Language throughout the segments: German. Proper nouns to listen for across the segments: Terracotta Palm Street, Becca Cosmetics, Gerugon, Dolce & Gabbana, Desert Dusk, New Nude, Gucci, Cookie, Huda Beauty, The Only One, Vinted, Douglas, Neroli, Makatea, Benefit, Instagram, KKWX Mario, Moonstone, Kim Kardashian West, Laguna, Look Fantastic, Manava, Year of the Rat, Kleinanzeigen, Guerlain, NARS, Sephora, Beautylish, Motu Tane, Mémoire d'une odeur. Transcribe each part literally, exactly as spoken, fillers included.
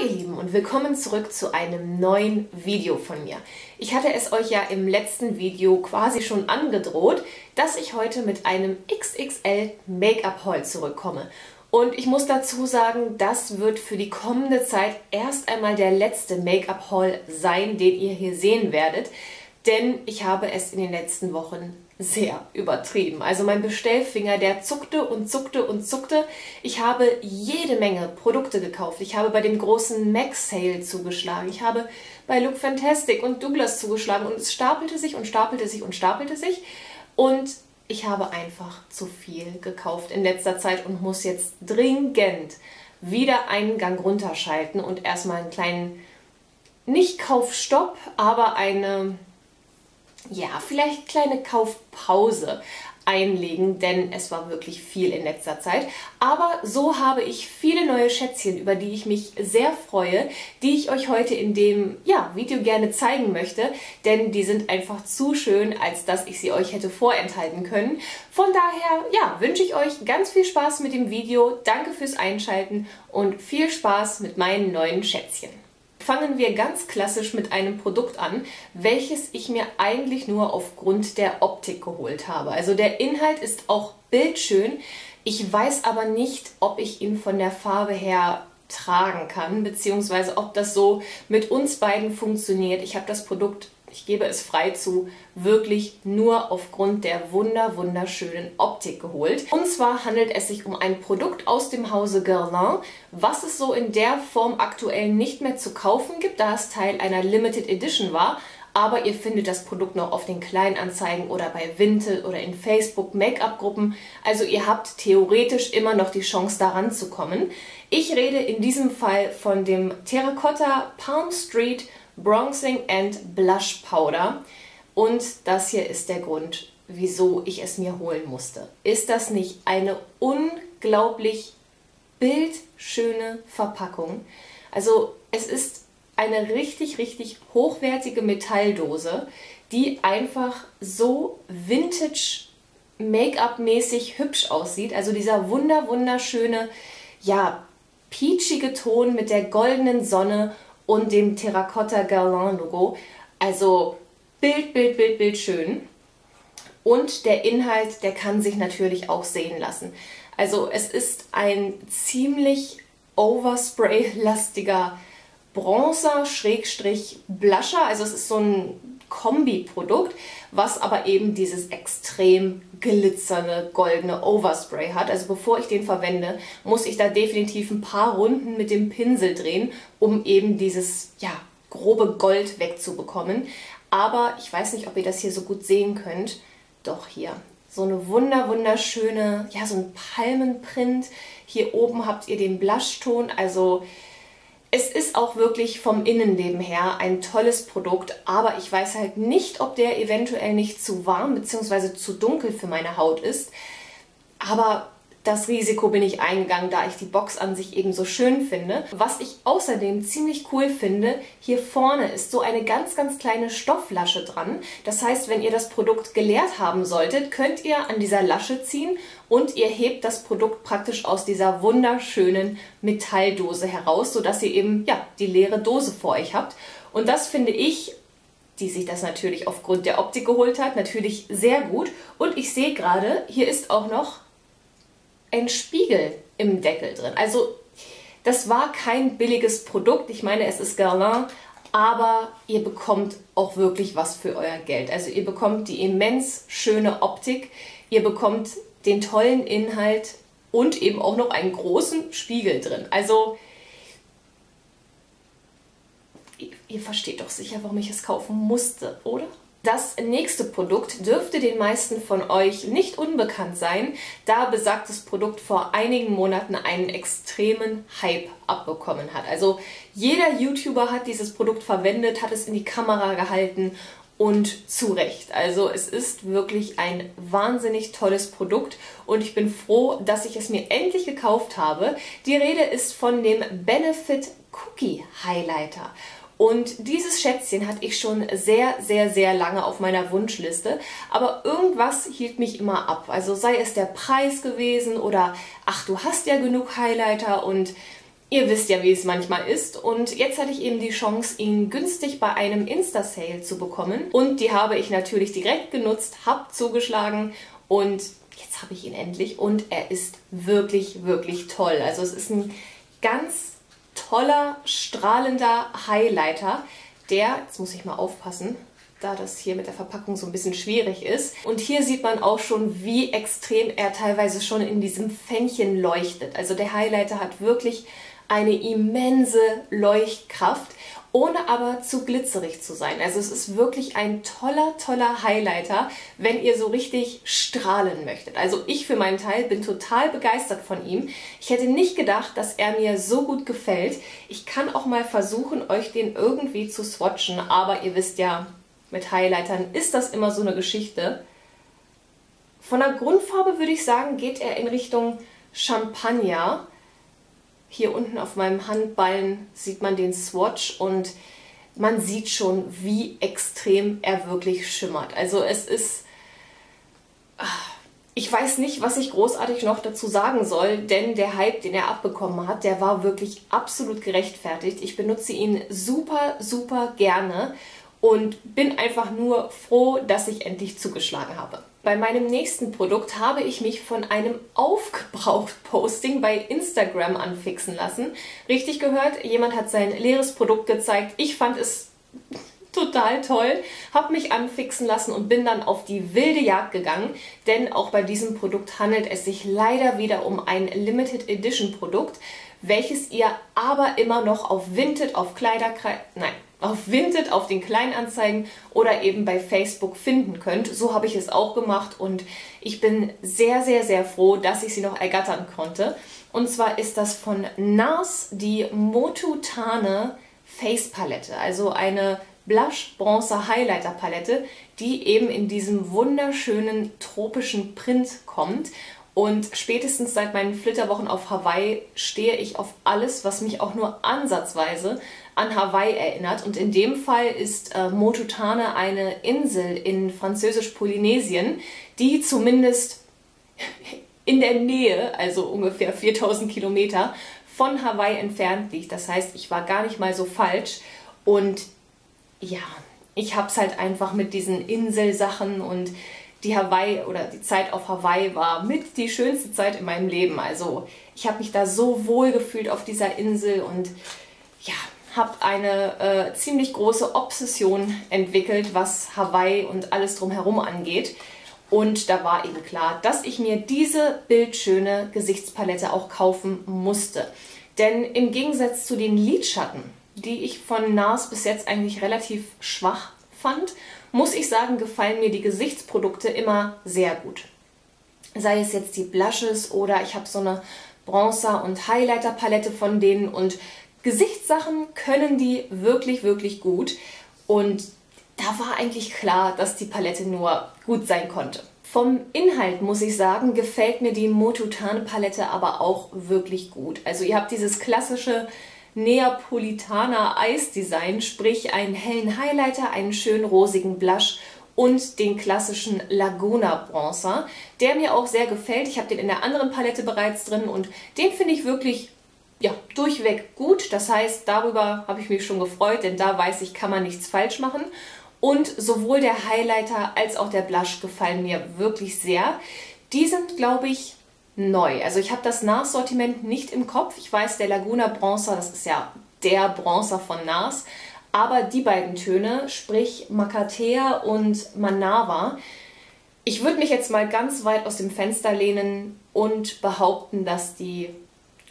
ihr Lieben und willkommen zurück zu einem neuen Video von mir. Ich hatte es euch ja im letzten Video quasi schon angedroht, dass ich heute mit einem X X L Make-up-Haul zurückkomme. Und ich muss dazu sagen, das wird für die kommende Zeit erst einmal der letzte Make-up-Haul sein, den ihr hier sehen werdet, denn ich habe es in den letzten Wochen sehr übertrieben. Also mein Bestellfinger, der zuckte und zuckte und zuckte. Ich habe jede Menge Produkte gekauft. Ich habe bei dem großen M A C-Sale zugeschlagen. Ich habe bei Look Fantastic und Douglas zugeschlagen und es stapelte sich und stapelte sich und stapelte sich. Und ich habe einfach zu viel gekauft in letzter Zeit und muss jetzt dringend wieder einen Gang runterschalten und erstmal einen kleinen, nicht Kaufstopp, aber eine... ja, vielleicht kleine Kaufpause einlegen, denn es war wirklich viel in letzter Zeit. Aber so habe ich viele neue Schätzchen, über die ich mich sehr freue, die ich euch heute in dem ja, Video gerne zeigen möchte, denn die sind einfach zu schön, als dass ich sie euch hätte vorenthalten können. Von daher ja, wünsche ich euch ganz viel Spaß mit dem Video, danke fürs Einschalten und viel Spaß mit meinen neuen Schätzchen. Fangen wir ganz klassisch mit einem Produkt an, welches ich mir eigentlich nur aufgrund der Optik geholt habe. Also der Inhalt ist auch bildschön, ich weiß aber nicht, ob ich ihn von der Farbe her tragen kann, beziehungsweise ob das so mit uns beiden funktioniert. Ich habe das Produkt, ich gebe es frei zu, wirklich nur aufgrund der wunder wunderschönen Optik geholt. Und zwar handelt es sich um ein Produkt aus dem Hause Guerlain, was es so in der Form aktuell nicht mehr zu kaufen gibt, da es Teil einer Limited Edition war. Aber ihr findet das Produkt noch auf den Kleinanzeigen oder bei Vinted oder in Facebook-Make-up-Gruppen. Also ihr habt theoretisch immer noch die Chance, daran zu kommen. Ich rede in diesem Fall von dem Terracotta Palm Street Bronzing and Blush Powder. Und das hier ist der Grund, wieso ich es mir holen musste. Ist das nicht eine unglaublich bildschöne Verpackung? Also es ist eine richtig, richtig hochwertige Metalldose, die einfach so Vintage-Make-up-mäßig hübsch aussieht. Also dieser wunder wunderschöne, ja, peachige Ton mit der goldenen Sonne und dem Terracotta Guerlain Logo. Also Bild, Bild, Bild, Bild schön. Und der Inhalt, der kann sich natürlich auch sehen lassen. Also es ist ein ziemlich Overspray-lastiger Bronzer, Schrägstrich, Blusher. Also es ist so ein Kombi-Produkt, was aber eben dieses extrem glitzernde, goldene Overspray hat. Also bevor ich den verwende, muss ich da definitiv ein paar Runden mit dem Pinsel drehen, um eben dieses, ja, grobe Gold wegzubekommen. Aber ich weiß nicht, ob ihr das hier so gut sehen könnt. Doch hier. So eine wunder wunderschöne, ja, so ein Palmenprint. Hier oben habt ihr den Blushton, also... es ist auch wirklich vom Innenleben her ein tolles Produkt, aber ich weiß halt nicht, ob der eventuell nicht zu warm bzw. zu dunkel für meine Haut ist. Aber das Risiko bin ich eingegangen, da ich die Box an sich eben so schön finde. Was ich außerdem ziemlich cool finde, hier vorne ist so eine ganz, ganz kleine Stoffflasche dran. Das heißt, wenn ihr das Produkt geleert haben solltet, könnt ihr an dieser Lasche ziehen und ihr hebt das Produkt praktisch aus dieser wunderschönen Metalldose heraus, sodass ihr eben ja, die leere Dose vor euch habt. Und das finde ich, die sich das natürlich aufgrund der Optik geholt hat, natürlich sehr gut. Und ich sehe gerade, hier ist auch noch ein Spiegel im Deckel drin. Also das war kein billiges Produkt. Ich meine, es ist Guerlain, aber ihr bekommt auch wirklich was für euer Geld. Also ihr bekommt die immens schöne Optik, ihr bekommt den tollen Inhalt und eben auch noch einen großen Spiegel drin. Also, ihr, ihr versteht doch sicher, warum ich es kaufen musste, oder? Das nächste Produkt dürfte den meisten von euch nicht unbekannt sein, da besagtes Produkt vor einigen Monaten einen extremen Hype abbekommen hat. Also jeder YouTuber hat dieses Produkt verwendet, hat es in die Kamera gehalten. Und zu Recht. Also es ist wirklich ein wahnsinnig tolles Produkt und ich bin froh, dass ich es mir endlich gekauft habe. Die Rede ist von dem Benefit Cookie Highlighter. Und dieses Schätzchen hatte ich schon sehr, sehr, sehr lange auf meiner Wunschliste. Aber irgendwas hielt mich immer ab. Also sei es der Preis gewesen oder ach, du hast ja genug Highlighter und Ihr wisst ja, wie es manchmal ist, und jetzt hatte ich eben die Chance, ihn günstig bei einem Insta-Sale zu bekommen, und die habe ich natürlich direkt genutzt, habe zugeschlagen und jetzt habe ich ihn endlich, und er ist wirklich, wirklich toll. Also es ist ein ganz toller, strahlender Highlighter, der, jetzt muss ich mal aufpassen, da das hier mit der Verpackung so ein bisschen schwierig ist. Und hier sieht man auch schon, wie extrem er teilweise schon in diesem Fännchen leuchtet. Also der Highlighter hat wirklich eine immense Leuchtkraft, ohne aber zu glitzerig zu sein. Also es ist wirklich ein toller, toller Highlighter, wenn ihr so richtig strahlen möchtet. Also ich für meinen Teil bin total begeistert von ihm. Ich hätte nicht gedacht, dass er mir so gut gefällt. Ich kann auch mal versuchen, euch den irgendwie zu swatchen, aber ihr wisst ja, mit Highlightern ist das immer so eine Geschichte. Von der Grundfarbe würde ich sagen, geht er in Richtung Champagner. Hier unten auf meinem Handballen sieht man den Swatch und man sieht schon, wie extrem er wirklich schimmert. Also es ist... Ich weiß nicht, was ich großartig noch dazu sagen soll, denn der Hype, den er abbekommen hat, der war wirklich absolut gerechtfertigt. Ich benutze ihn super, super gerne. Und bin einfach nur froh, dass ich endlich zugeschlagen habe. Bei meinem nächsten Produkt habe ich mich von einem Aufgebraucht-Posting bei Instagram anfixen lassen. Richtig gehört, jemand hat sein leeres Produkt gezeigt. Ich fand es total toll, habe mich anfixen lassen und bin dann auf die wilde Jagd gegangen, denn auch bei diesem Produkt handelt es sich leider wieder um ein Limited Edition Produkt, welches ihr aber immer noch auf Vinted, auf Kleiderkreis... Nein. auf Vinted, auf den Kleinanzeigen oder eben bei Facebook finden könnt. So habe ich es auch gemacht und ich bin sehr, sehr, sehr froh, dass ich sie noch ergattern konnte. Und zwar ist das von NARS die Motu Tane Face Palette, also eine Blush Bronzer Highlighter Palette, die eben in diesem wunderschönen tropischen Print kommt. Und spätestens seit meinen Flitterwochen auf Hawaii stehe ich auf alles, was mich auch nur ansatzweise an Hawaii erinnert. Und in dem Fall ist äh, Motu Tane eine Insel in Französisch-Polynesien, die zumindest in der Nähe, also ungefähr viertausend Kilometer, von Hawaii entfernt liegt. Das heißt, ich war gar nicht mal so falsch. Und ja, ich hab's halt einfach mit diesen Inselsachen und... Die Hawaii oder die Zeit auf Hawaii war mit die schönste Zeit in meinem Leben. Also ich habe mich da so wohl gefühlt auf dieser Insel und ja, habe eine äh, ziemlich große Obsession entwickelt, was Hawaii und alles drumherum angeht. Und da war eben klar, dass ich mir diese bildschöne Gesichtspalette auch kaufen musste. Denn im Gegensatz zu den Lidschatten, die ich von NARS bis jetzt eigentlich relativ schwach fand, muss ich sagen, gefallen mir die Gesichtsprodukte immer sehr gut. Sei es jetzt die Blushes oder ich habe so eine Bronzer- und Highlighter-Palette von denen und Gesichtssachen können die wirklich, wirklich gut. Und da war eigentlich klar, dass die Palette nur gut sein konnte. Vom Inhalt muss ich sagen, gefällt mir die Motu Tane Palette aber auch wirklich gut. Also ihr habt dieses klassische Neapolitaner Eisdesign, sprich einen hellen Highlighter, einen schönen rosigen Blush und den klassischen Laguna Bronzer, der mir auch sehr gefällt. Ich habe den in der anderen Palette bereits drin und den finde ich wirklich ja, durchweg gut. Das heißt, darüber habe ich mich schon gefreut, denn da weiß ich, kann man nichts falsch machen. Und sowohl der Highlighter als auch der Blush gefallen mir wirklich sehr. Die sind, glaube ich, neu. Also ich habe das NARS-Sortiment nicht im Kopf. Ich weiß, der Laguna Bronzer, das ist ja der Bronzer von NARS, aber die beiden Töne, sprich Makatea und Manava, ich würde mich jetzt mal ganz weit aus dem Fenster lehnen und behaupten, dass die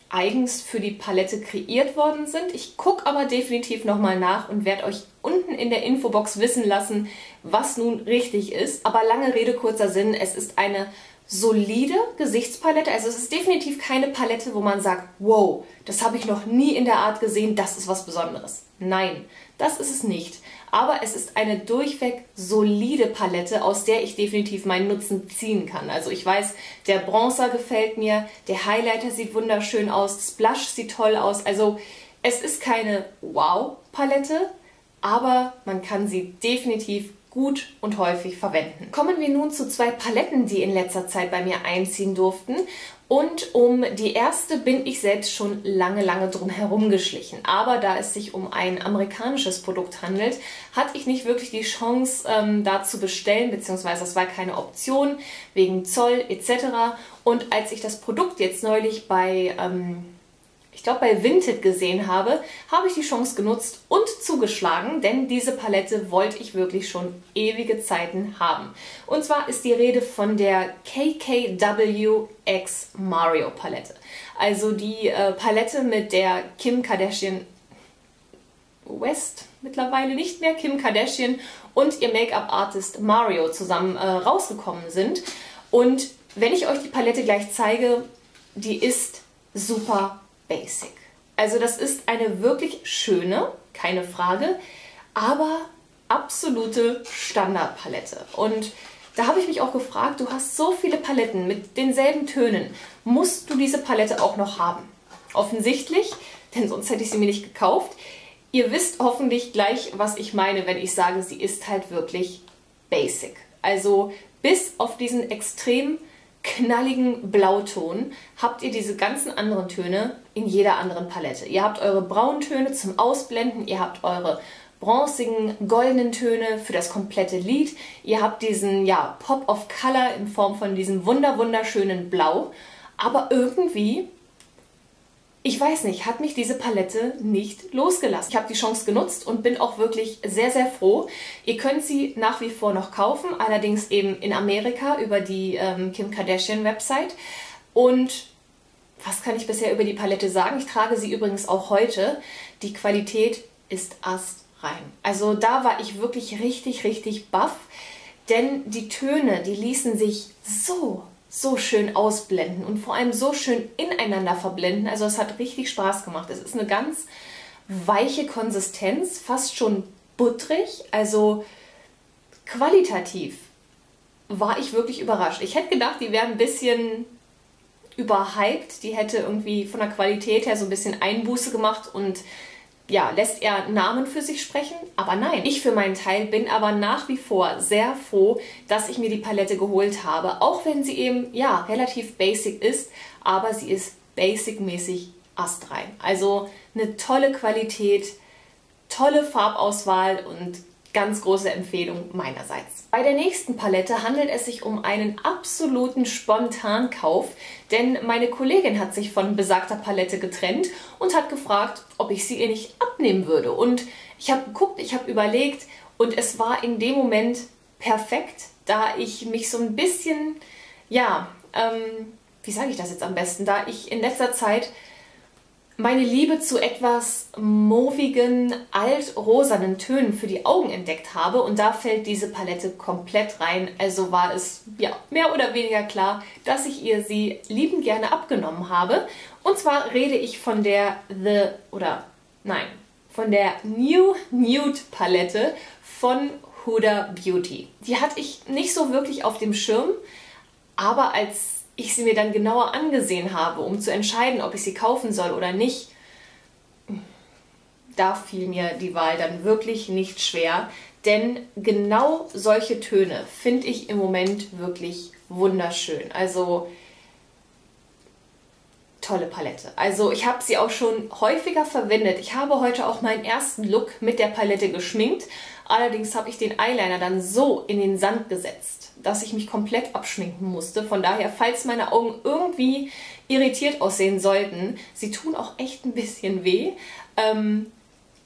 eigens für die Palette kreiert worden sind. Ich gucke aber definitiv nochmal nach und werde euch unten in der Infobox wissen lassen, was nun richtig ist. Aber lange Rede, kurzer Sinn, es ist eine solide Gesichtspalette, also es ist definitiv keine Palette, wo man sagt, wow, das habe ich noch nie in der Art gesehen, das ist was Besonderes. Nein, das ist es nicht. Aber es ist eine durchweg solide Palette, aus der ich definitiv meinen Nutzen ziehen kann. Also ich weiß, der Bronzer gefällt mir, der Highlighter sieht wunderschön aus, das Blush sieht toll aus. Also es ist keine Wow-Palette, aber man kann sie definitiv gut und häufig verwenden. Kommen wir nun zu zwei Paletten, die in letzter Zeit bei mir einziehen durften. Und um die erste bin ich selbst schon lange, lange drum herum geschlichen. Aber da es sich um ein amerikanisches Produkt handelt, hatte ich nicht wirklich die Chance, ähm, da zu bestellen, beziehungsweise das war keine Option, wegen Zoll et cetera. Und als ich das Produkt jetzt neulich bei, ähm, ich glaube bei Vinted gesehen habe, habe ich die Chance genutzt und zugeschlagen, denn diese Palette wollte ich wirklich schon ewige Zeiten haben. Und zwar ist die Rede von der K K W X Mario Palette. Also die äh, Palette mit der Kim Kardashian West, mittlerweile nicht mehr Kim Kardashian, und ihr Make-up-Artist Mario zusammen äh, rausgekommen sind. Und wenn ich euch die Palette gleich zeige, die ist super basic. Also das ist eine wirklich schöne, keine Frage, aber absolute Standardpalette. Und da habe ich mich auch gefragt, du hast so viele Paletten mit denselben Tönen, musst du diese Palette auch noch haben? Offensichtlich, denn sonst hätte ich sie mir nicht gekauft. Ihr wisst hoffentlich gleich, was ich meine, wenn ich sage, sie ist halt wirklich basic. Also bis auf diesen extrem knalligen Blauton habt ihr diese ganzen anderen Töne in jeder anderen Palette. Ihr habt eure Brauntöne zum Ausblenden, ihr habt eure bronzigen, goldenen Töne für das komplette Lid, ihr habt diesen ja, Pop of Color in Form von diesem wunder wunderschönen Blau, aber irgendwie, ich weiß nicht, hat mich diese Palette nicht losgelassen. Ich habe die Chance genutzt und bin auch wirklich sehr, sehr froh. Ihr könnt sie nach wie vor noch kaufen, allerdings eben in Amerika über die ähm, Kim Kardashian Website. Und was kann ich bisher über die Palette sagen? Ich trage sie übrigens auch heute. Die Qualität ist astrein. Also da war ich wirklich richtig, richtig baff, denn die Töne, die ließen sich so so schön ausblenden und vor allem so schön ineinander verblenden. Also es hat richtig Spaß gemacht. Es ist eine ganz weiche Konsistenz, fast schon butterig. Also qualitativ war ich wirklich überrascht. Ich hätte gedacht, die wäre ein bisschen überhyped. Die hätte irgendwie von der Qualität her so ein bisschen Einbuße gemacht und ja, lässt er Namen für sich sprechen, aber nein. Ich für meinen Teil bin aber nach wie vor sehr froh, dass ich mir die Palette geholt habe, auch wenn sie eben, ja, relativ basic ist, aber sie ist basic-mäßig astrein. Also eine tolle Qualität, tolle Farbauswahl und ganz große Empfehlung meinerseits. Bei der nächsten Palette handelt es sich um einen absoluten Spontankauf, denn meine Kollegin hat sich von besagter Palette getrennt und hat gefragt, ob ich sie ihr nicht abnehmen würde. Und ich habe geguckt, ich habe überlegt und es war in dem Moment perfekt, da ich mich so ein bisschen, ja, ähm, wie sage ich das jetzt am besten, da ich in letzter Zeit meine Liebe zu etwas mauvigen, altrosanen Tönen für die Augen entdeckt habe und da fällt diese Palette komplett rein. Also war es ja mehr oder weniger klar, dass ich ihr sie liebend gerne abgenommen habe. Und zwar rede ich von der The oder nein, von der New Nude Palette von Huda Beauty. Die hatte ich nicht so wirklich auf dem Schirm, aber als ich sie mir dann genauer angesehen habe, um zu entscheiden, ob ich sie kaufen soll oder nicht, da fiel mir die Wahl dann wirklich nicht schwer, denn genau solche Töne finde ich im Moment wirklich wunderschön. Also tolle Palette. Also ich habe sie auch schon häufiger verwendet. Ich habe heute auch meinen ersten Look mit der Palette geschminkt. Allerdings habe ich den Eyeliner dann so in den Sand gesetzt, dass ich mich komplett abschminken musste. Von daher, falls meine Augen irgendwie irritiert aussehen sollten, sie tun auch echt ein bisschen weh. Ähm,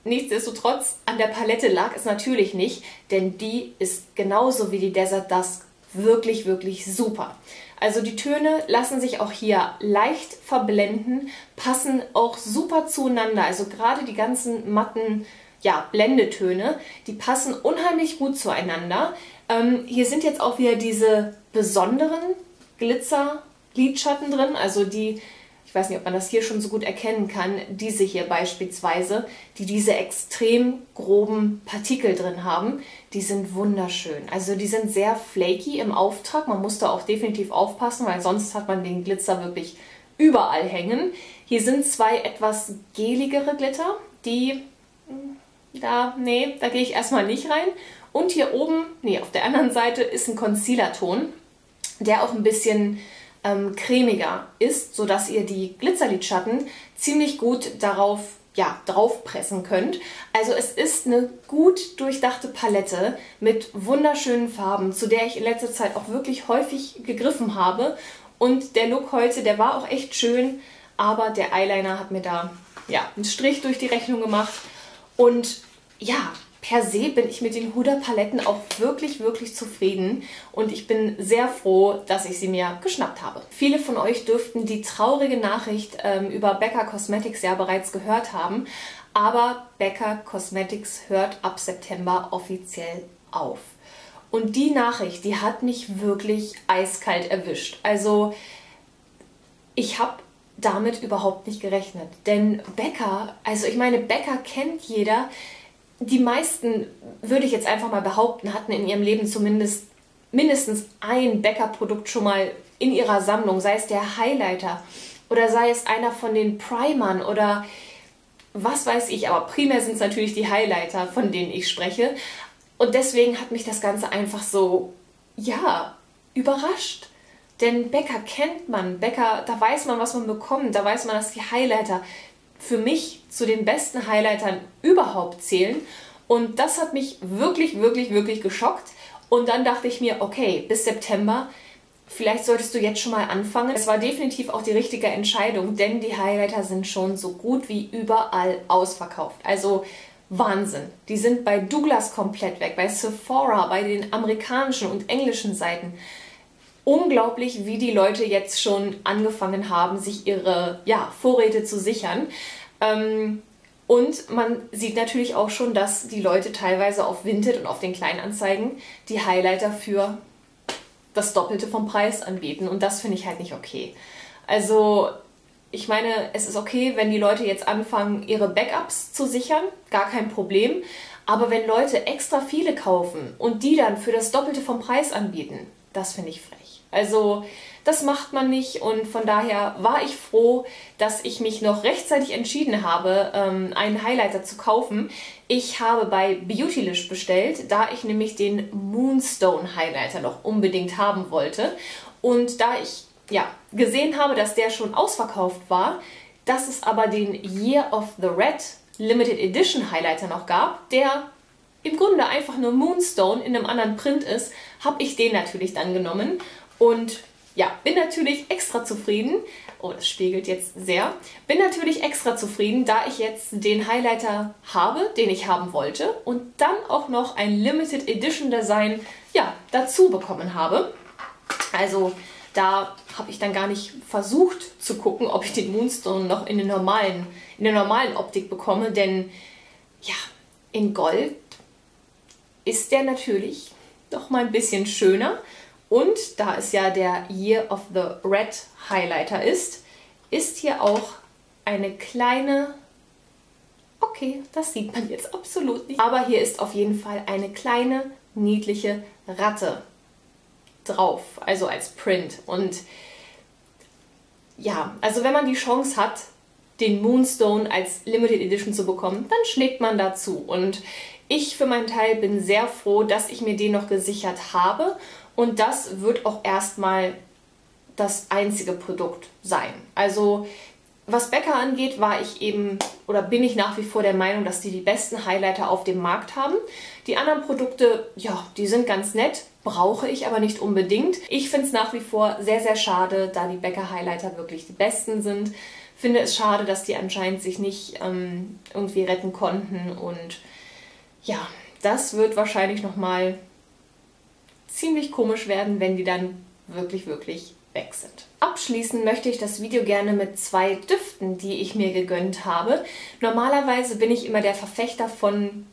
nichtsdestotrotz, an der Palette lag es natürlich nicht, denn die ist genauso wie die Desert Dusk wirklich, wirklich super. Also die Töne lassen sich auch hier leicht verblenden, passen auch super zueinander. Also gerade die ganzen matten ja, Blendetöne, die passen unheimlich gut zueinander. Ähm, hier sind jetzt auch wieder diese besonderen Glitzer-Lidschatten drin, also die, ich weiß nicht, ob man das hier schon so gut erkennen kann, diese hier beispielsweise, die diese extrem groben Partikel drin haben, die sind wunderschön. Also die sind sehr flaky im Auftrag, man muss da auch definitiv aufpassen, weil sonst hat man den Glitzer wirklich überall hängen. Hier sind zwei etwas geligere Glitter, die Da, nee, da gehe ich erstmal nicht rein. Und hier oben, nee, auf der anderen Seite ist ein Concealer-Ton, der auch ein bisschen ähm, cremiger ist, sodass ihr die Glitzerlidschatten ziemlich gut darauf, ja, draufpressen könnt. Also es ist eine gut durchdachte Palette mit wunderschönen Farben, zu der ich in letzter Zeit auch wirklich häufig gegriffen habe. Und der Look heute, der war auch echt schön, aber der Eyeliner hat mir da, ja, einen Strich durch die Rechnung gemacht. Und ja, per se bin ich mit den Huda-Paletten auch wirklich, wirklich zufrieden und ich bin sehr froh, dass ich sie mir geschnappt habe. Viele von euch dürften die traurige Nachricht ähm, über Becca Cosmetics ja bereits gehört haben, aber Becca Cosmetics hört ab September offiziell auf. Und die Nachricht, die hat mich wirklich eiskalt erwischt. Also ich habe damit überhaupt nicht gerechnet, denn Becca, also ich meine, Becca kennt jeder. Die meisten, würde ich jetzt einfach mal behaupten, hatten in ihrem Leben zumindest mindestens ein Becca-Produkt schon mal in ihrer Sammlung. Sei es der Highlighter oder sei es einer von den Primern oder was weiß ich. Aber primär sind es natürlich die Highlighter, von denen ich spreche. Und deswegen hat mich das Ganze einfach so, ja, überrascht. Denn Becca kennt man. Becca, da weiß man, was man bekommt. Da weiß man, dass die Highlighter für mich zu den besten Highlightern überhaupt zählen. Und das hat mich wirklich, wirklich, wirklich geschockt. Und dann dachte ich mir, okay, bis September, vielleicht solltest du jetzt schon mal anfangen. Es war definitiv auch die richtige Entscheidung, denn die Highlighter sind schon so gut wie überall ausverkauft. Also Wahnsinn. Die sind bei Douglas komplett weg, bei Sephora, bei den amerikanischen und englischen Seiten. Unglaublich, wie die Leute jetzt schon angefangen haben, sich ihre, ja, Vorräte zu sichern. Ähm, und man sieht natürlich auch schon, dass die Leute teilweise auf Vinted und auf den Kleinanzeigen die Highlighter für das Doppelte vom Preis anbieten. Und das finde ich halt nicht okay. Also ich meine, es ist okay, wenn die Leute jetzt anfangen, ihre Backups zu sichern, gar kein Problem. Aber wenn Leute extra viele kaufen und die dann für das Doppelte vom Preis anbieten, das finde ich frech. Also das macht man nicht und von daher war ich froh, dass ich mich noch rechtzeitig entschieden habe, einen Highlighter zu kaufen. Ich habe bei Beautylish bestellt, da ich nämlich den Moonstone Highlighter noch unbedingt haben wollte. Und da ich, ja, gesehen habe, dass der schon ausverkauft war, dass es aber den Year of the Rat Limited Edition Highlighter noch gab, der im Grunde einfach nur Moonstone in einem anderen Print ist, habe ich den natürlich dann genommen und ja, bin natürlich extra zufrieden. Oh, das spiegelt jetzt sehr. Bin natürlich extra zufrieden, da ich jetzt den Highlighter habe, den ich haben wollte und dann auch noch ein Limited Edition Design, ja, dazu bekommen habe. Also da habe ich dann gar nicht versucht zu gucken, ob ich den Moonstone noch in, den normalen, in der normalen Optik bekomme, denn ja, in Gold ist der natürlich noch mal ein bisschen schöner. Und da es ja der Year of the Rat Highlighter ist, ist hier auch eine kleine... Okay, das sieht man jetzt absolut nicht. Aber hier ist auf jeden Fall eine kleine, niedliche Ratte drauf, also als Print. Und ja, also wenn man die Chance hat, den Moonstone als Limited Edition zu bekommen, dann schlägt man dazu. Und ich für meinen Teil bin sehr froh, dass ich mir den noch gesichert habe und das wird auch erstmal das einzige Produkt sein. Also was Becca angeht, war ich eben oder bin ich nach wie vor der Meinung, dass die die besten Highlighter auf dem Markt haben. Die anderen Produkte, ja, die sind ganz nett, brauche ich aber nicht unbedingt. Ich finde es nach wie vor sehr, sehr schade, da die Becca Highlighter wirklich die besten sind. Finde es schade, dass die anscheinend sich nicht ähm, irgendwie retten konnten und ja, das wird wahrscheinlich nochmal ziemlich komisch werden, wenn die dann wirklich, wirklich weg sind. Abschließen möchte ich das Video gerne mit zwei Düften, die ich mir gegönnt habe. Normalerweise bin ich immer der Verfechter von,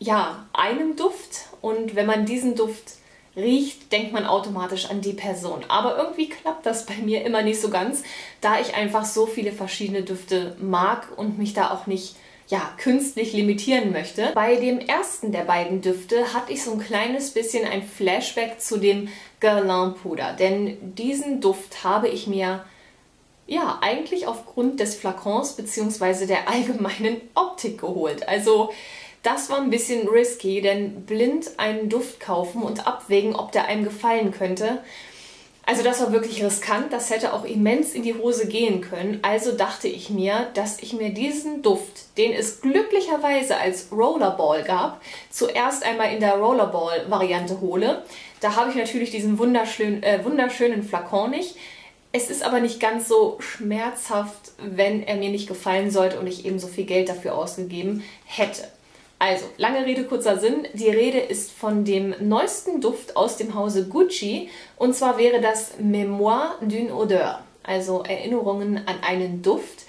ja, einem Duft und wenn man diesen Duft riecht, denkt man automatisch an die Person. Aber irgendwie klappt das bei mir immer nicht so ganz, da ich einfach so viele verschiedene Düfte mag und mich da auch nicht, ja, künstlich limitieren möchte. Bei dem ersten der beiden Düfte hatte ich so ein kleines bisschen ein Flashback zu dem Guerlain Puder, denn diesen Duft habe ich mir ja eigentlich aufgrund des Flakons bzw. der allgemeinen Optik geholt. Also Das war ein bisschen risky, denn blind einen Duft kaufen und abwägen, ob der einem gefallen könnte. Also das war wirklich riskant, das hätte auch immens in die Hose gehen können. Also dachte ich mir, dass ich mir diesen Duft, den es glücklicherweise als Rollerball gab, zuerst einmal in der Rollerball-Variante hole. Da habe ich natürlich diesen wunderschön, äh, wunderschönen Flakon nicht. Es ist aber nicht ganz so schmerzhaft, wenn er mir nicht gefallen sollte und ich eben so viel Geld dafür ausgegeben hätte. Also, lange Rede, kurzer Sinn. Die Rede ist von dem neuesten Duft aus dem Hause Gucci. Und zwar wäre das Mémoire d'une odeur, also Erinnerungen an einen Duft.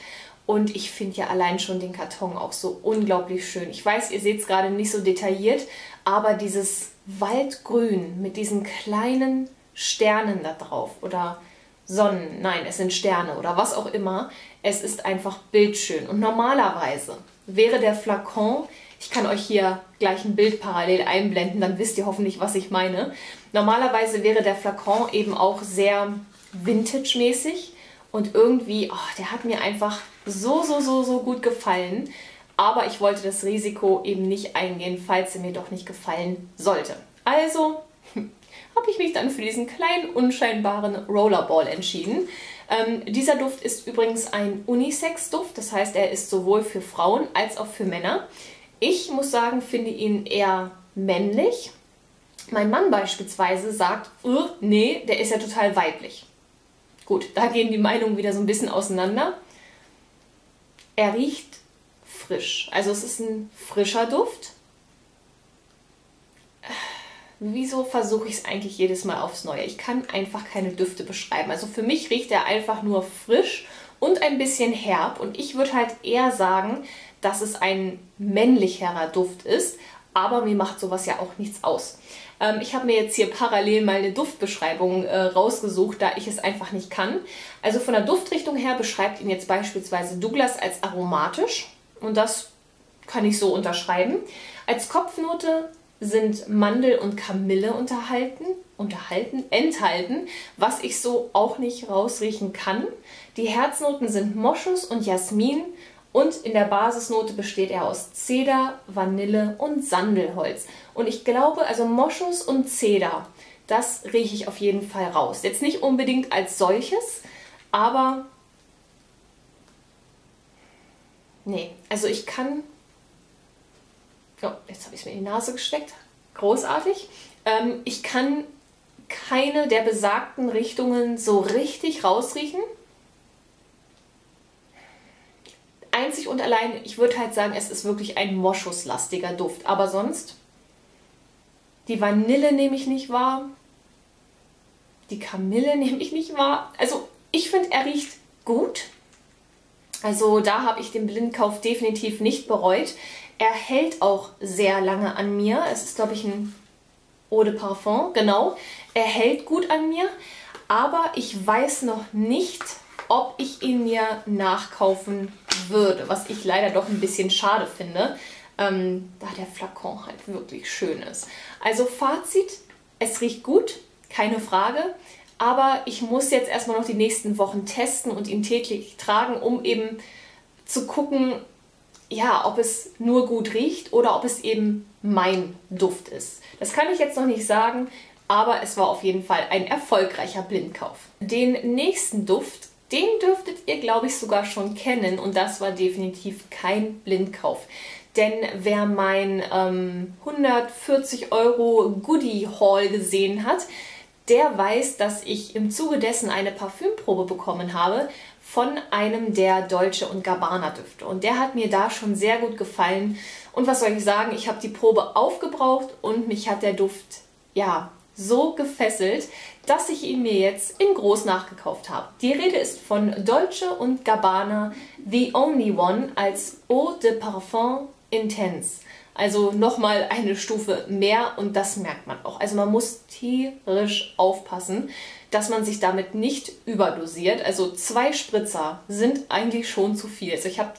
Und ich finde ja allein schon den Karton auch so unglaublich schön. Ich weiß, ihr seht es gerade nicht so detailliert, aber dieses Waldgrün mit diesen kleinen Sternen da drauf oder Sonnen, nein, es sind Sterne oder was auch immer. Es ist einfach bildschön. Und normalerweise wäre der Flakon... Ich kann euch hier gleich ein Bild parallel einblenden, dann wisst ihr hoffentlich, was ich meine. Normalerweise wäre der Flakon eben auch sehr Vintage-mäßig und irgendwie, oh, der hat mir einfach so, so, so, so gut gefallen. Aber ich wollte das Risiko eben nicht eingehen, falls er mir doch nicht gefallen sollte. Also habe ich mich dann für diesen kleinen, unscheinbaren Rollerball entschieden. Ähm, dieser Duft ist übrigens ein Unisex-Duft, das heißt, er ist sowohl für Frauen als auch für Männer. Ich muss sagen, finde ihn eher männlich. Mein Mann beispielsweise sagt, nee, der ist ja total weiblich. Gut, da gehen die Meinungen wieder so ein bisschen auseinander. Er riecht frisch. Also es ist ein frischer Duft. Wieso versuche ich es eigentlich jedes Mal aufs Neue? Ich kann einfach keine Düfte beschreiben. Also für mich riecht er einfach nur frisch und ein bisschen herb. Und ich würde halt eher sagen, dass es ein männlicherer Duft ist, aber mir macht sowas ja auch nichts aus. Ähm, ich habe mir jetzt hier parallel mal eine Duftbeschreibung äh, rausgesucht, da ich es einfach nicht kann. Also von der Duftrichtung her beschreibt ihn jetzt beispielsweise Douglas als aromatisch und das kann ich so unterschreiben. Als Kopfnote sind Mandel und Kamille unterhalten, unterhalten, enthalten, was ich so auch nicht rausriechen kann. Die Herznoten sind Moschus und Jasmin. Und in der Basisnote besteht er aus Zeder, Vanille und Sandelholz. Und ich glaube, also Moschus und Zeder, das rieche ich auf jeden Fall raus. Jetzt nicht unbedingt als solches, aber nee, also ich kann... Oh, jetzt habe ich es mir in die Nase gesteckt. Großartig. Ähm, ich kann keine der besagten Richtungen so richtig rausriechen. Einzig und allein, ich würde halt sagen, es ist wirklich ein moschuslastiger Duft. Aber sonst, die Vanille nehme ich nicht wahr, die Kamille nehme ich nicht wahr. Also ich finde, er riecht gut. Also da habe ich den Blindkauf definitiv nicht bereut. Er hält auch sehr lange an mir. Es ist, glaube ich, ein Eau de Parfum, genau. Er hält gut an mir, aber ich weiß noch nicht, ob ich ihn mir nachkaufen würde, was ich leider doch ein bisschen schade finde, ähm, da der Flakon halt wirklich schön ist. Also Fazit, es riecht gut, keine Frage, aber ich muss jetzt erstmal noch die nächsten Wochen testen und ihn täglich tragen, um eben zu gucken, ja, ob es nur gut riecht oder ob es eben mein Duft ist. Das kann ich jetzt noch nicht sagen, aber es war auf jeden Fall ein erfolgreicher Blindkauf. Den nächsten Duft, den dürftet ihr, glaube ich, sogar schon kennen und das war definitiv kein Blindkauf. Denn wer mein ähm, hundertvierzig Euro Goodie-Haul gesehen hat, der weiß, dass ich im Zuge dessen eine Parfümprobe bekommen habe von einem der Dolce und Gabbana Düfte. Und der hat mir da schon sehr gut gefallen. Und was soll ich sagen, ich habe die Probe aufgebraucht und mich hat der Duft, ja... so gefesselt, dass ich ihn mir jetzt in groß nachgekauft habe. Die Rede ist von Dolce und Gabbana The Only One als Eau de Parfum Intense. Also nochmal eine Stufe mehr und das merkt man auch. Also man muss tierisch aufpassen, dass man sich damit nicht überdosiert. Also zwei Spritzer sind eigentlich schon zu viel. Also ich habe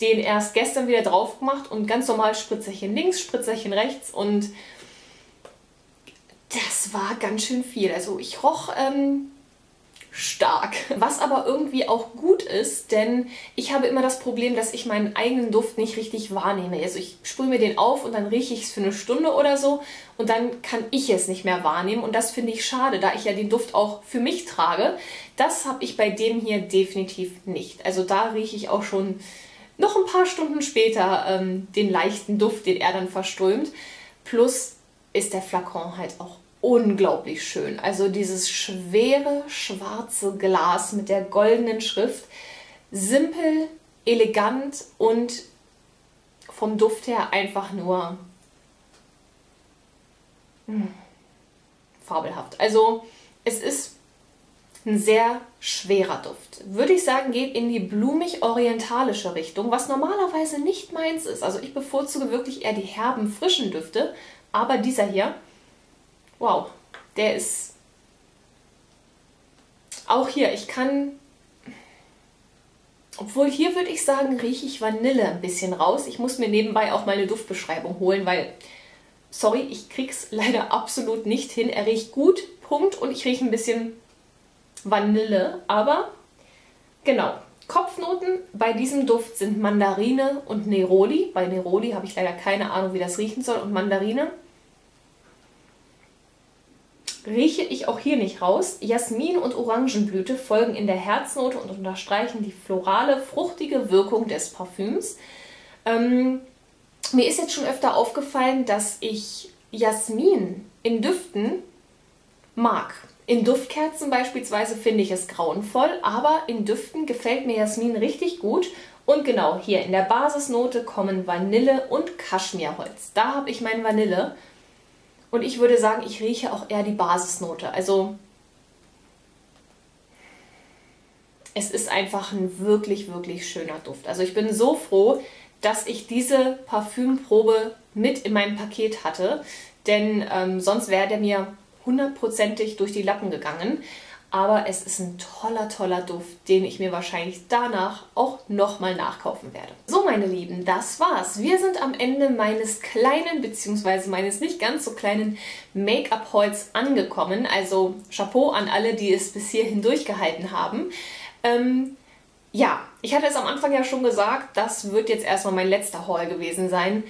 den erst gestern wieder drauf gemacht und ganz normal Spritzerchen links, Spritzerchen rechts und das war ganz schön viel. Also ich roch ähm, stark. Was aber irgendwie auch gut ist, denn ich habe immer das Problem, dass ich meinen eigenen Duft nicht richtig wahrnehme. Also ich sprühe mir den auf und dann rieche ich es für eine Stunde oder so und dann kann ich es nicht mehr wahrnehmen und das finde ich schade, da ich ja den Duft auch für mich trage. Das habe ich bei dem hier definitiv nicht. Also da rieche ich auch schon noch ein paar Stunden später ähm, den leichten Duft, den er dann verströmt. Plus ist der Flakon halt auch unglaublich schön. Also dieses schwere, schwarze Glas mit der goldenen Schrift. Simpel, elegant und vom Duft her einfach nur mh, fabelhaft. Also es ist ein sehr schwerer Duft. Würde ich sagen, geht in die blumig-orientalische Richtung, was normalerweise nicht meins ist. Also ich bevorzuge wirklich eher die herben, frischen Düfte. Aber dieser hier, wow, der ist auch hier, ich kann, obwohl hier würde ich sagen, rieche ich Vanille ein bisschen raus. Ich muss mir nebenbei auch meine Duftbeschreibung holen, weil, sorry, ich krieg's leider absolut nicht hin. Er riecht gut, Punkt, und ich rieche ein bisschen Vanille, aber genau. Kopfnoten bei diesem Duft sind Mandarine und Neroli. Bei Neroli habe ich leider keine Ahnung, wie das riechen soll, und Mandarine rieche ich auch hier nicht raus. Jasmin und Orangenblüte folgen in der Herznote und unterstreichen die florale, fruchtige Wirkung des Parfüms. Ähm, mir ist jetzt schon öfter aufgefallen, dass ich Jasmin in Düften mag. In Duftkerzen beispielsweise finde ich es grauenvoll, aber in Düften gefällt mir Jasmin richtig gut. Und genau hier in der Basisnote kommen Vanille und Kaschmirholz. Da habe ich mein Vanille. Und ich würde sagen, ich rieche auch eher die Basisnote. Also es ist einfach ein wirklich, wirklich schöner Duft. Also ich bin so froh, dass ich diese Parfümprobe mit in meinem Paket hatte. Denn ähm, sonst wäre der mir hundertprozentig durch die Lappen gegangen. Aber es ist ein toller, toller Duft, den ich mir wahrscheinlich danach auch nochmal nachkaufen werde. So, meine Lieben, das war's. Wir sind am Ende meines kleinen, beziehungsweise meines nicht ganz so kleinen Make-up-Hauls angekommen. Also Chapeau an alle, die es bis hierhin durchgehalten haben. Ähm, ja, ich hatte es am Anfang ja schon gesagt, das wird jetzt erstmal mein letzter Haul gewesen sein.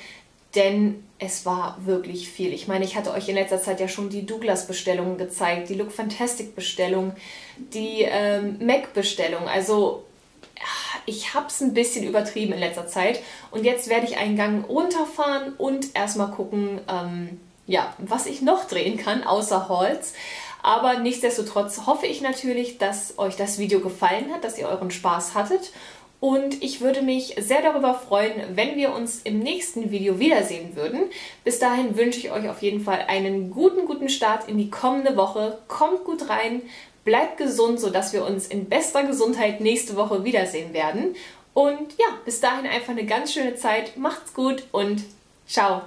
Denn es war wirklich viel. Ich meine, ich hatte euch in letzter Zeit ja schon die Douglas-Bestellungen gezeigt, die Look Fantastic-Bestellung, die ähm, MAC-Bestellung. Also ich habe es ein bisschen übertrieben in letzter Zeit. Und jetzt werde ich einen Gang runterfahren und erstmal gucken, ähm, ja, was ich noch drehen kann, außer Hauls. Aber nichtsdestotrotz hoffe ich natürlich, dass euch das Video gefallen hat, dass ihr euren Spaß hattet. Und ich würde mich sehr darüber freuen, wenn wir uns im nächsten Video wiedersehen würden. Bis dahin wünsche ich euch auf jeden Fall einen guten, guten Start in die kommende Woche. Kommt gut rein, bleibt gesund, sodass wir uns in bester Gesundheit nächste Woche wiedersehen werden. Und ja, bis dahin einfach eine ganz schöne Zeit. Macht's gut und ciao!